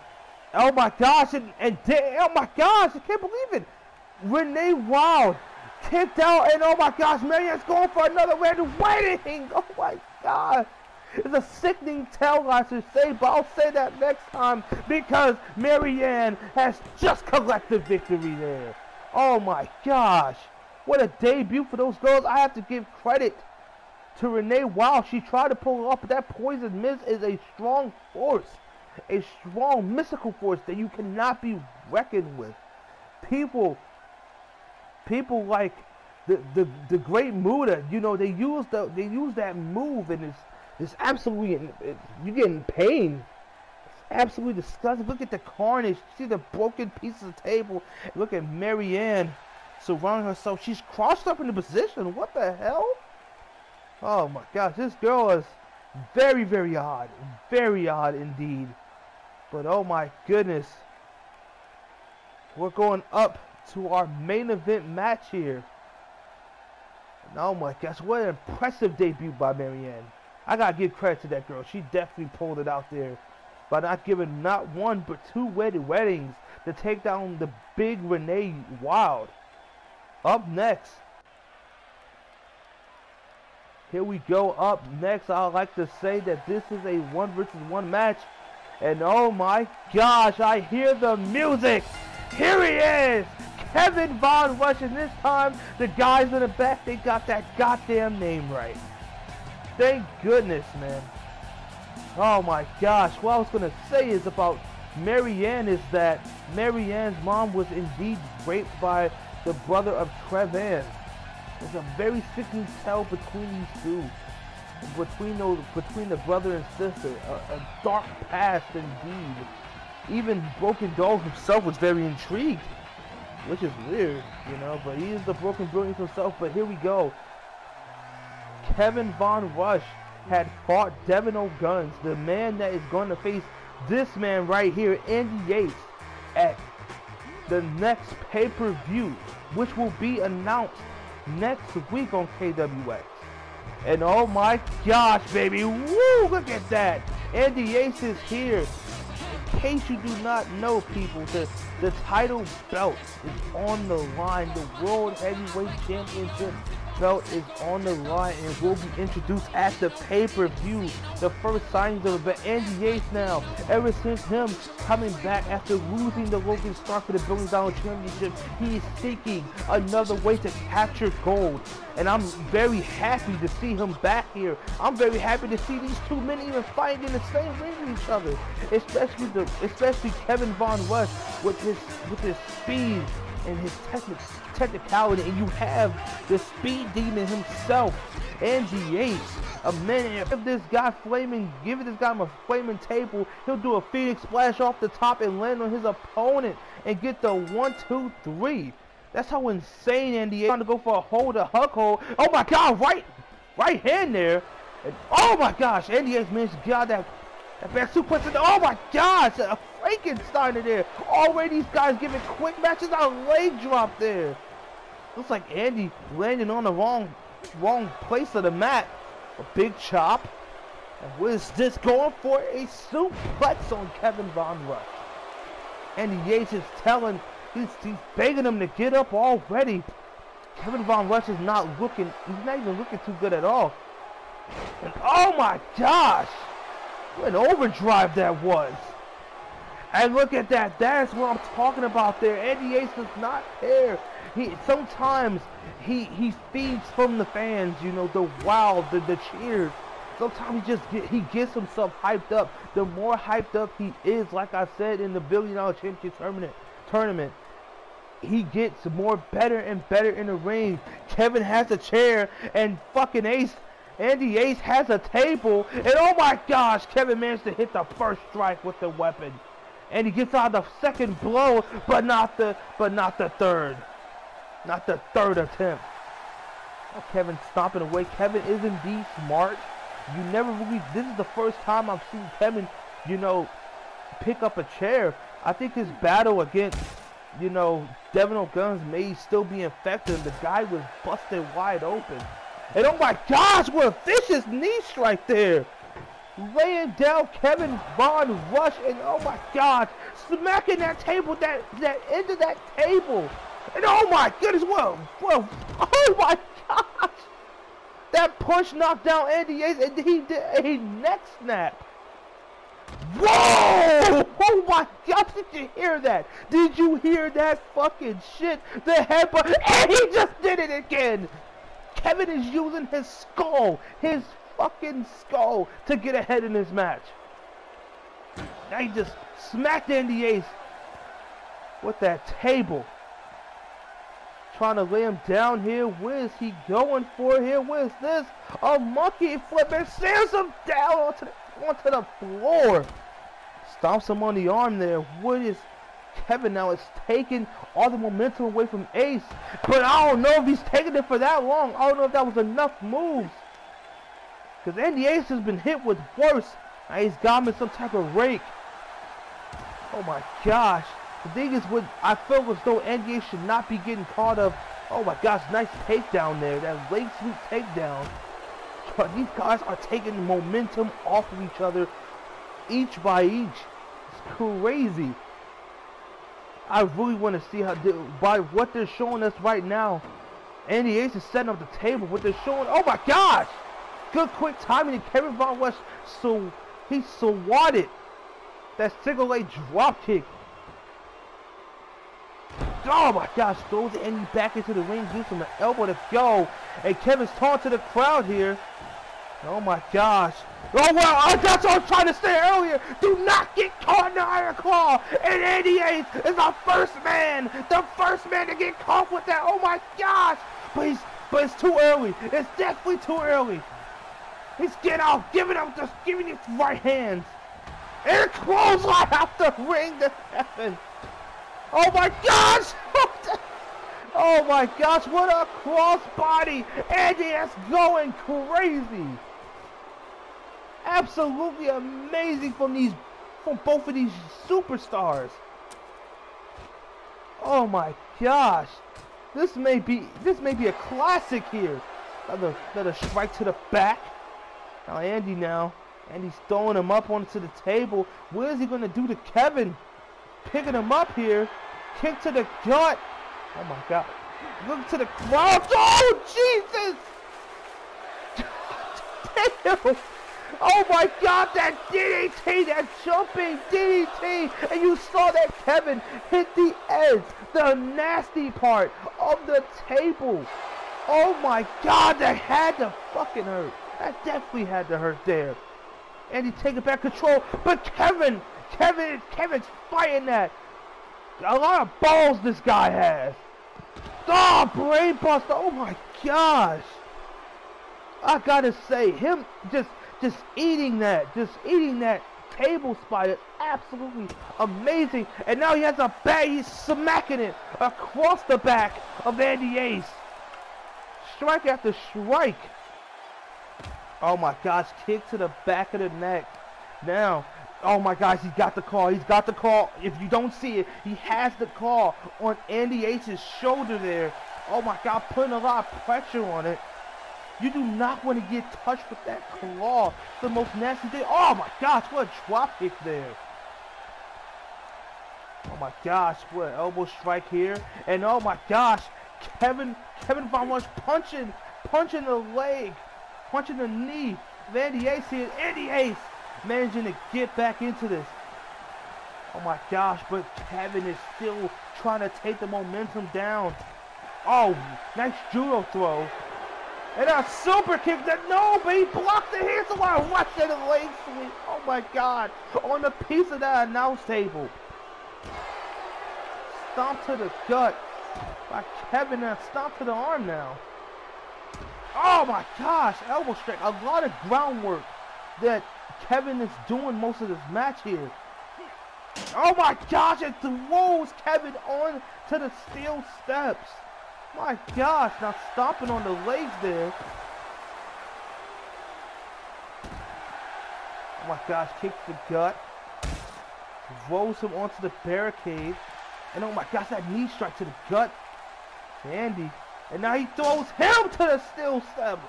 Oh my gosh, and, and oh my gosh, I can't believe it. Renee Wild kicked out, and oh my gosh, Marianne's going for another red wedding. Oh my god. It's a sickening tale, I should say, but I'll say that next time, because Marianne has just collected victory there. Oh my gosh. What a debut for those girls. I have to give credit to Renee Wild. She tried to pull it off, but that Poison Miz is a strong force. A strong mystical force that you cannot be reckoned with. People, people like the the, the Great Muta, you know, they use the they use that move, and it's It's absolutely, it's, you're getting pain. It's absolutely disgusting. Look at the carnage. You see the broken pieces of table. Look at Marianne surrounding herself. She's crossed up in the position. What the hell? Oh my gosh, this girl is very, very odd. Very odd indeed. But oh my goodness. We're going up to our main event match here. And oh my gosh, what an impressive debut by Marianne. I gotta give credit to that girl. She definitely pulled it out there by not giving not one but two wedded weddings to take down the big Renee Wild. Up next, here we go. Up next, I like to say that this is a one versus one match, and oh my gosh, I hear the music. Here he is, Kevin Von Rush, and this time the guys in the back, they got that goddamn name right. Thank goodness, man. Oh my gosh, what I was gonna say is about Marianne is that Marianne's mom was indeed raped by the brother of Trevann. It's a very sickening tale between these two, between those, between the brother and sister. A, a dark past indeed. Even Broken Doll himself was very intrigued, which is weird, you know. But he is the Broken Brilliance himself. But here we go. Kevin Von Rush had fought Devin O'Guns, the man that is going to face this man right here, Andy Ace, at the next pay-per-view, which will be announced next week on K W X. And oh my gosh, baby, woo, look at that. Andy Ace is here. In case you do not know, people, the, the title belt is on the line. The World Heavyweight Championship belt is on the line and will be introduced at the pay-per-view. The first signings of it, but Andy Ace now, ever since him coming back after losing the Logan Stark for the Billion Dollar Championship, he is seeking another way to capture gold. And I'm very happy to see him back here. I'm very happy to see these two men even fighting in the same ring with each other. Especially the, especially Kevin Von Rush with his with his speed and his technics. Technicality, and you have the speed demon himself, Andy Ace, a man. If this guy flaming, give this guy a flaming table, he'll do a Phoenix splash off the top and land on his opponent and get the one, two, three. That's how insane Andy Ace. Trying to go for a hold, a hug hold. Oh my God, right, right hand there. And oh my gosh, Andy Ace managed to get out that that back suplex. And oh my gosh, a Frankenstein in there. Already these guys giving quick matches. A leg drop there. Looks like Andy landing on the wrong wrong place of the mat. A big chop. And what is this, going for a suplex on Kevin Von Rush? Andy Ace is telling, he's, he's begging him to get up already. Kevin Von Rush is not looking, he's not even looking too good at all. And oh my gosh, what an overdrive that was. And look at that, that's what I'm talking about there. Andy Ace does not care. He, sometimes he he feeds from the fans, you know, the wow, the, the cheers. Sometimes he just get, he gets himself hyped up. The more hyped up he is, like I said in the Billion Dollar Championship tournament, tournament, he gets more better and better in the ring. Kevin has a chair and fucking Ace, Andy Ace has a table. And oh my gosh, Kevin managed to hit the first strike with the weapon. And he gets out the second blow, but not the, but not the third. Not the third attempt. Oh, Kevin stomping away. Kevin is indeed smart. You never believe, this is the first time I've seen Kevin, you know, pick up a chair. I think his battle against, you know, Devin O'Guns may still be effective. The guy was busted wide open. And oh my gosh, what a vicious knee strike there. Laying down Kevin Von Rush, and oh my God, smacking that table, that, that end of that table. And oh my goodness, whoa, whoa, oh my gosh. That push knocked down Andy Ace, and he did a neck snap. Whoa! Oh my God, did you hear that? Did you hear that fucking shit? The headbutt, and he just did it again. Kevin is using his skull, his fucking skull to get ahead in this match. Now he just smacked Andy Ace with that table. Trying to lay him down here. Where is he going for here? Where is this? A monkey flip and sends him down onto the, onto the floor. Stomps him on the arm there. What is Kevin now? It's taking all the momentum away from Ace. But I don't know if he's taking it for that long. I don't know if that was enough moves. Because Andy Ace has been hit with worse. Now he's got him in some type of rake. Oh my gosh. The thing is, what I felt as though Andy Ace should not be getting caught up. Oh my gosh, nice takedown there. That leg sweep takedown. But these guys are taking momentum off of each other, each by each. It's crazy. I really want to see how, by what they're showing us right now, Andy Ace is setting up the table. What they're showing, oh my gosh! Good quick timing, and Kevin Von Rush, so he swatted that single leg drop kick. Oh my gosh, throws Andy back into the ring, gives him an elbow to go. And Kevin's talking to the crowd here. Oh my gosh. Oh well, that's what I was trying to say earlier. Do not get caught in the iron claw. And Andy Ace is the first man, the first man to get caught with that. Oh my gosh. But, he's, but it's too early. It's definitely too early. He's getting off, giving up, just giving his right hands. And a clothesline out the ring to Kevin. Oh my gosh! Oh my gosh, what a crossbody! Andy is going crazy! Absolutely amazing from these, from both of these superstars. Oh my gosh. This may be this may be a classic here. Another another strike to the back. Now Andy now. Andy's throwing him up onto the table. What is he gonna do to Kevin? Picking him up here. Kick to the gut. Oh my God. Look to the crowd. Oh Jesus. Damn. Oh my God. That D D T. That jumping D D T. And you saw that Kevin hit the edge. The nasty part of the table. Oh my God. That had to fucking hurt. That definitely had to hurt there. And he taking back control. But Kevin. Kevin. Kevin's fighting that. A lot of balls this guy has. Oh, brain buster. Oh my gosh. I gotta say, him just just eating that, just eating that table spot is absolutely amazing. And now he has a bag, he's smacking it across the back of Andy Ace. Strike after strike. Oh my gosh, kick to the back of the neck. Now, oh my gosh, he's got the call. He's got the call. If you don't see it, he has the call on Andy Ace's shoulder there. Oh my God, putting a lot of pressure on it. You do not want to get touched with that claw. The most nasty thing. Oh my gosh, what a drop kick there. Oh my gosh, what an elbow strike here. And oh my gosh, Kevin Kevin Von Rush punching, punching the leg, punching the knee. Andy Ace here. Andy Ace managing to get back into this. Oh my gosh, but Kevin is still trying to take the momentum down. Oh, nice judo throw. And a super kick that, no, but he blocked the hand, so I watched that leg sweep. Oh my god, on the piece of that announce table. Stomp to the gut by Kevin, and stomp to the arm now. Oh my gosh, elbow strike. A lot of groundwork that Kevin is doing most of this match here. Oh my gosh, it throws Kevin on to the steel steps. My gosh, now stomping on the legs there. Oh my gosh, kicks the gut. Rolls him onto the barricade. And oh my gosh, that knee strike to the gut. Andy. And now he throws him to the steel steps.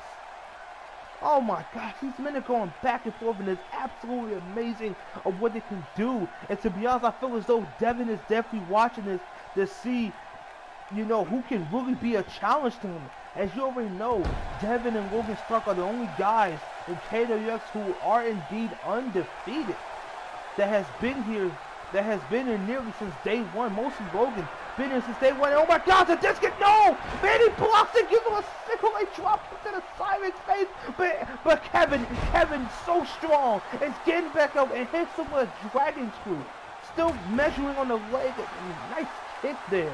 Oh my gosh, these men are going back and forth, and it's absolutely amazing of what they can do. And to be honest, I feel as though Devin is definitely watching this to see, you know, who can really be a challenge to him. As you already know, Devin and Logan Stark are the only guys in K W X who are indeed undefeated. That has been here, that has been here nearly since day one. Mostly Logan, been here since day one. Oh my God, the disc, no! Man, he blocks it, gives him a sickle, they drop him to the Simon's face. But, but Kevin, Kevin's so strong, is getting back up and hits him with a dragon screw. Still measuring on the leg, nice kick there.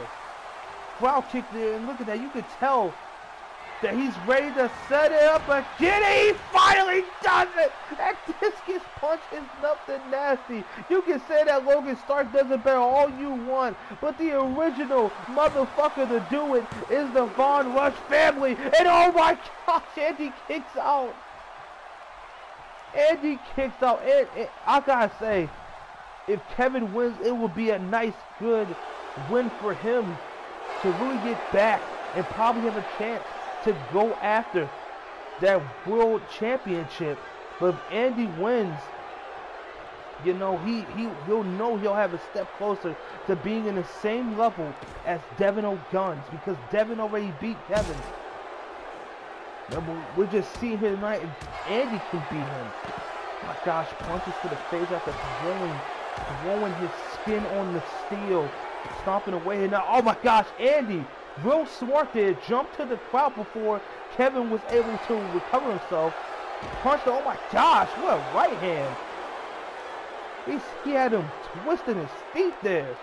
Ground kick there, and look at that, you can tell that he's ready to set it up again, and he finally does it! That discus punch is nothing nasty. You can say that Logan Stark does it better all you want, but the original motherfucker to do it is the Von Rush family, and oh my gosh, Andy kicks out. Andy kicks out, and, and I gotta say, if Kevin wins, it will be a nice, good win for him to really get back and probably have a chance to go after that world championship. But if Andy wins, you know, he, he, he'll know he'll have a step closer to being in the same level as Devin O'Guns, because Devin already beat Kevin. And we're just seeing here tonight if Andy can beat him. My gosh, punches to the face after throwing, throwing his skin on the steel. Stomping away here now. Oh my gosh, Andy, real smart there, jumped to the crowd before Kevin was able to recover himself. Punched, oh my gosh, what a right hand. He's, he had him twisting his feet there.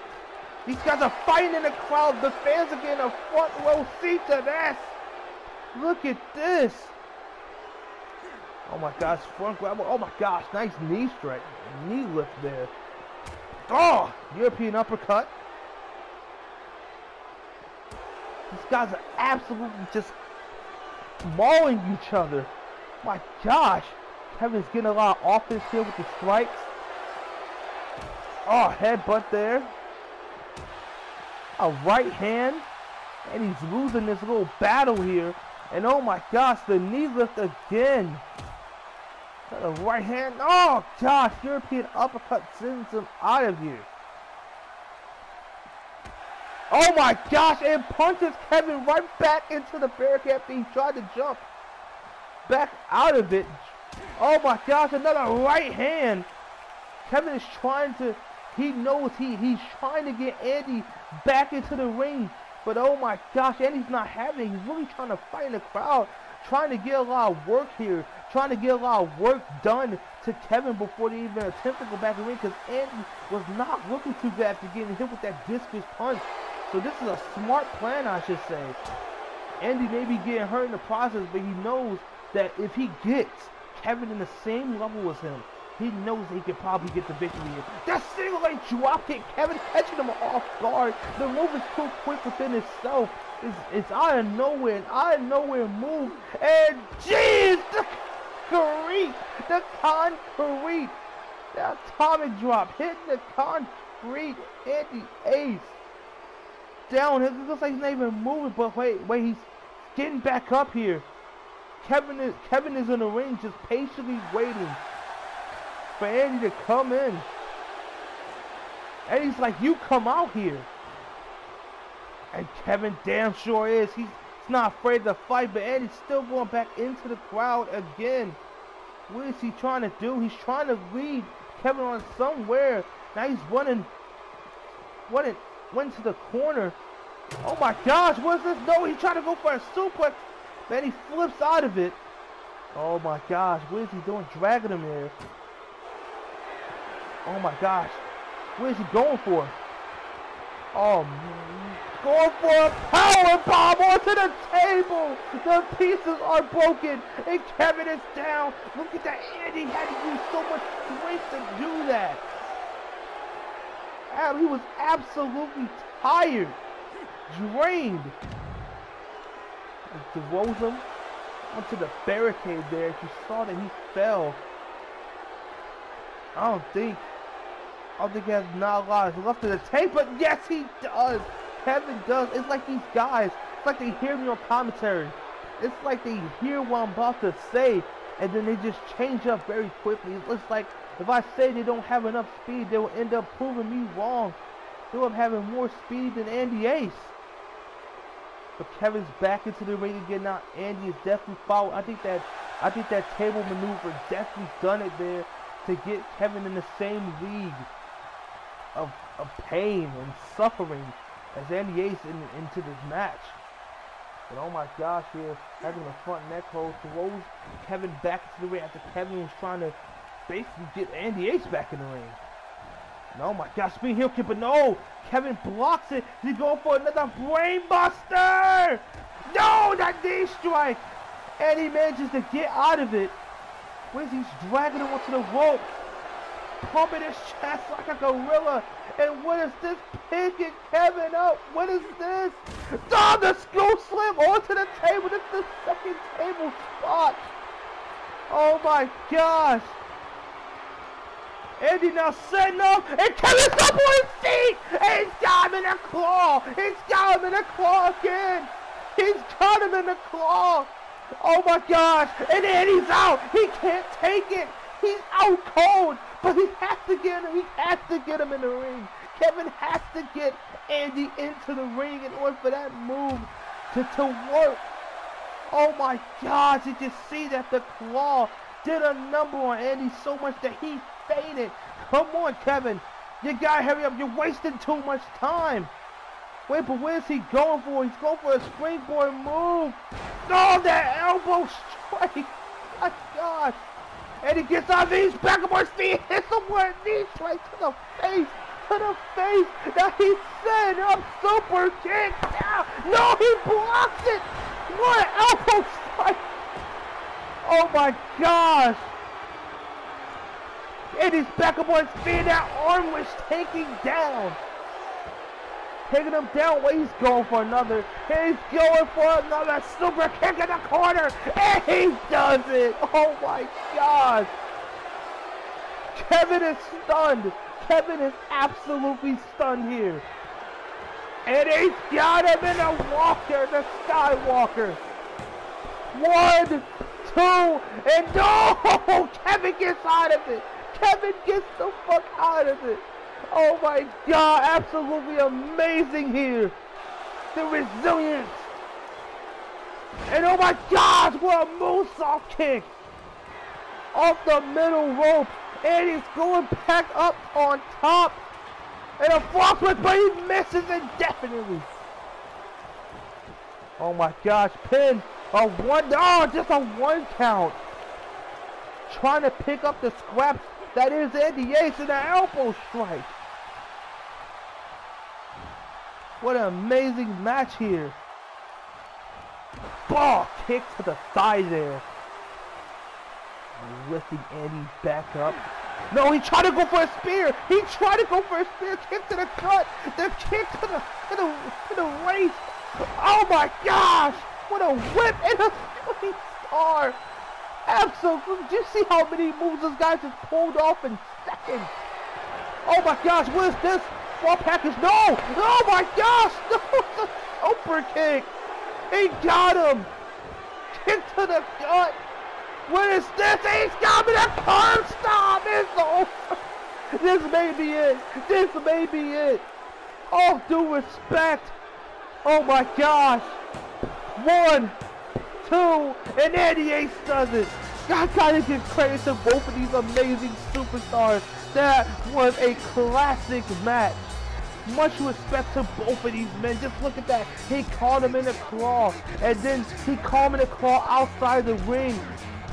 These guys are fighting in the crowd. The fans are getting a front row seat to this. Look at this. Oh my gosh, front grab. Oh my gosh, nice knee strike, knee lift there. Oh, European uppercut. These guys are absolutely just mauling each other. My gosh. Kevin's getting a lot of offense here with the strikes. Oh, headbutt there. A right hand. And he's losing this little battle here. And oh my gosh, the knee lift again. The right hand. Oh gosh, European uppercut sends him out of here. Oh my gosh, and punches Kevin right back into the barricade after he tried to jump back out of it. Oh my gosh, another right hand. Kevin is trying to, he knows he, he's trying to get Andy back into the ring. But oh my gosh, Andy's not having it. He's really trying to fight in the crowd, trying to get a lot of work here, trying to get a lot of work done to Kevin before they even attempt to go back in the ring, because Andy was not looking too bad after getting hit with that discus punch. So this is a smart plan, I should say. Andy may be getting hurt in the process, but he knows that if he gets Kevin in the same level as him, he knows that he could probably get the victory here. That single leg drop kick, Kevin catching him off guard. The move is too quick within itself. It's, it's out of nowhere, an out of nowhere move. And jeez, the concrete, the concrete. That atomic drop, hitting the concrete, Andy Ace. Down, it looks like he's not even moving, but wait, wait, he's getting back up here. Kevin is, Kevin is in the ring just patiently waiting for Andy to come in. Andy's like, you come out here. And Kevin damn sure is. He's not afraid to fight, but Andy's still going back into the crowd again. What is he trying to do? He's trying to lead Kevin on somewhere. Now he's running, running, went to the corner. Oh my gosh, what is this? No, he tried to go for a suplex. Then he flips out of it. Oh my gosh, what is he doing? Dragging him there. Oh my gosh, what is he going for? Oh man, going for a power bomb onto the table. The pieces are broken and Kevin is down. Look at that, Andy had to use so much strength to do that. He was absolutely tired, drained. Throws him onto the barricade there. You saw that he fell. I don't think, I don't think he has not a lot left of the tape, but yes he does. Kevin does. It's like these guys, it's like they hear me on commentary. It's like they hear what I'm about to say, and then they just change up very quickly. It's like if I say they don't have enough speed, they will end up proving me wrong. They'll end up having more speed than Andy Ace. But Kevin's back into the ring again now. Andy is definitely following. I think that I think that table maneuver definitely done it there to get Kevin in the same league of, of pain and suffering as Andy Ace in, into this match. But oh my gosh, here having the front neck hold throws Kevin back into the ring after Kevin was trying to basically get Andy Ace back in the ring. And oh my gosh, speed heel kick, but no! Kevin blocks it. He's going for another brainbuster! No! That knee strike! And he manages to get out of it. Where's he's dragging him onto the rope. Pumping his chest like a gorilla. And what is this? Picking Kevin up. What is this? Oh, the screw slam onto the table. This is the second table spot. Oh my gosh. Andy now setting up, and Kevin's up on his feet, and he's got him in a claw, he's got him in a claw again, he's got him in a claw, oh my gosh, and Andy's out, he can't take it, he's out cold, but he has to get him, he has to get him in the ring, Kevin has to get Andy into the ring in order for that move to, to work. Oh my gosh, did you see that the claw did a number on Andy so much that he faded. Come on, Kevin. You gotta hurry up. You're wasting too much time. Wait, but where's he going for? He's going for a springboard move. Oh, that elbow strike. My gosh. And he gets on these back of his feet. Hits him with a knee strike to the face. To the face. Now he's setting up super kick. No, he blocks it. What an elbow strike. Oh my gosh. And he's back up on his feet. That arm was taking down. Taking him down. Well, he's going for another. He's going for another super kick in the corner. And he does it. Oh my gosh. Kevin is stunned. Kevin is absolutely stunned here. And he's got him in a walker. The Skywalker. One, two, and no! Kevin gets out of it. Kevin gets the fuck out of it. Oh my god, absolutely amazing here. The resilience. And oh my god, what a moonsault kick. Off the middle rope. And he's going back up on top. And a frostbite, but he misses indefinitely. Oh my gosh, pin. A one, oh, just a one count. Trying to pick up the scraps. That is Andy Ace and an elbow strike. What an amazing match here. Ball kick to the thigh there. Lifting Andy back up. No, he tried to go for a spear. He tried to go for a spear. Kick to the gut. The kick to the, to the, to the waist. Oh my gosh. What a whip and a shooting star. Absolutely. Did you see how many moves this guy just pulled off in seconds? Oh my gosh, what is this? Fall package, no! Oh my gosh, no! Super kick! He got him! into the gut. What is this? Ace got me. That curb stop is over. This may be it. This may be it. All due respect. Oh my gosh. One, two, and Andy Ace does it. I gotta give credit to both of these amazing superstars. That was a classic match. Much respect to both of these men. Just look at that. He caught him in a claw, and then he caught him in a claw outside the ring.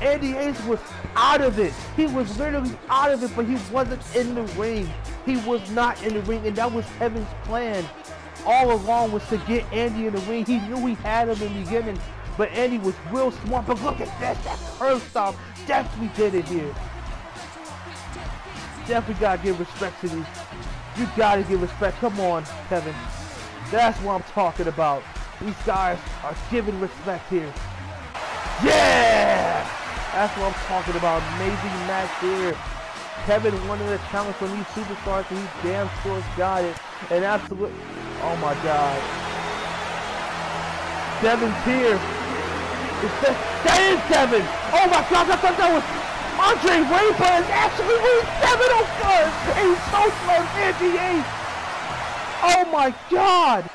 Andy Ace was out of it. He was literally out of it, but he wasn't in the ring. He was not in the ring, and that was Kevin's plan all along, was to get Andy in the ring. He knew he had him in the beginning, but Andy was real smart. But look at this. That curb stomp definitely did it here. Definitely gotta give respect to these. You gotta give respect. Come on, Kevin. That's what I'm talking about. These guys are giving respect here. Yeah! That's what I'm talking about. Amazing match here. Kevin wanted a challenge from these superstars, and he damn sure got it. And absolutely, oh my God. Devin's here. It's the, that is Devin! Oh my God, I thought that was Andre Rain, but it's actually Devin O'Guns! And he so slams Andy Ace! Oh my God!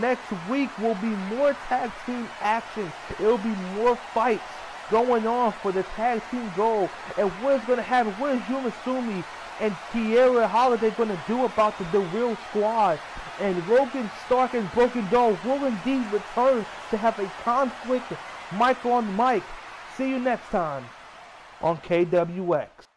Next week will be more tag team action. It'll be more fights going on for the tag team gold. And what is going to happen? What is Yuma Sumi and Tierra Holliday going to do about the, the real squad? And Logan Stark and Broken Doll will indeed return to have a conflict mic on mic. See you next time on K W X.